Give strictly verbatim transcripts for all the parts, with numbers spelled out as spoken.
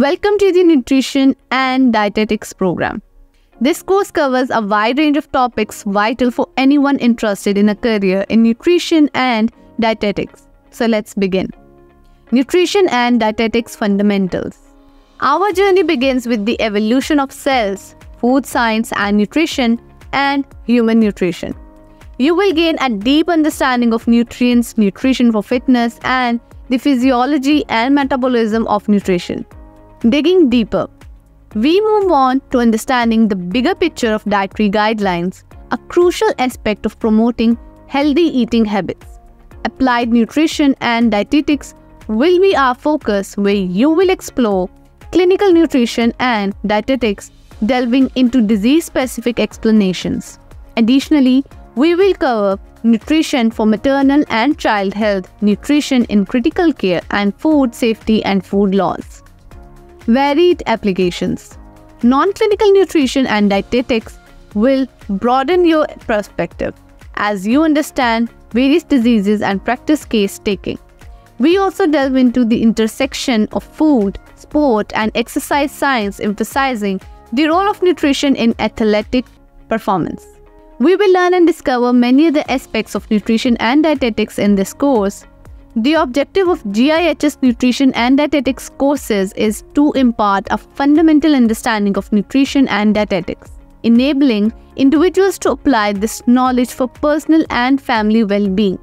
Welcome to the Nutrition and Dietetics program. This course covers a wide range of topics vital for anyone interested in a career in nutrition and dietetics. So let's begin. Nutrition and Dietetics Fundamentals. Our journey begins with the evolution of cells, food science and nutrition, and human nutrition. You will gain a deep understanding of nutrients, nutrition for fitness, and the physiology and metabolism of nutrition. Digging deeper, we move on to understanding the bigger picture of dietary guidelines, a crucial aspect of promoting healthy eating habits. Applied nutrition and dietetics will be our focus, where you will explore clinical nutrition and dietetics, delving into disease-specific explanations. Additionally, we will cover nutrition for maternal and child health, nutrition in critical care, and food safety and food laws. Varied applications. Non-clinical nutrition and dietetics will broaden your perspective as you understand various diseases and practice case taking. We also delve into the intersection of food, sport, and exercise science, emphasizing the role of nutrition in athletic performance. We will learn and discover many other aspects of nutrition and dietetics in this course. The objective of G I H S Nutrition and Dietetics courses is to impart a fundamental understanding of nutrition and dietetics, enabling individuals to apply this knowledge for personal and family well-being.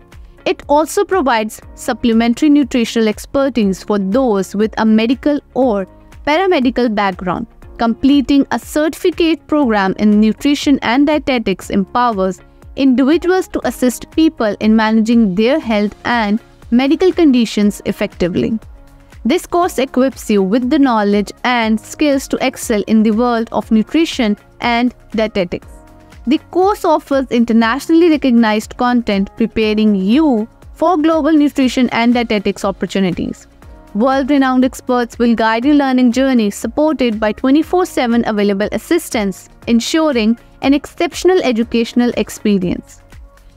It also provides supplementary nutritional expertise for those with a medical or paramedical background. Completing a certificate program in nutrition and dietetics empowers individuals to assist people in managing their health and medical conditions effectively. This course equips you with the knowledge and skills to excel in the world of nutrition and dietetics. The course offers internationally recognized content, preparing you for global nutrition and dietetics opportunities. World-renowned experts will guide your learning journey, supported by twenty-four seven available assistance, ensuring an exceptional educational experience.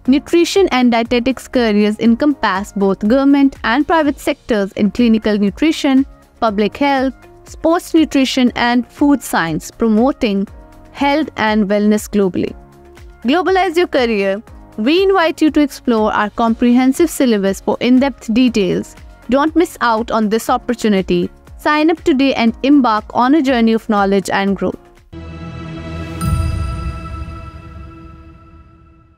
Nutrition and dietetics careers encompass both government and private sectors in clinical nutrition, public health, sports nutrition, and food science, promoting health and wellness globally. Globalize your career. We invite you to explore our comprehensive syllabus for in-depth details. Don't miss out on this opportunity. Sign up today and embark on a journey of knowledge and growth.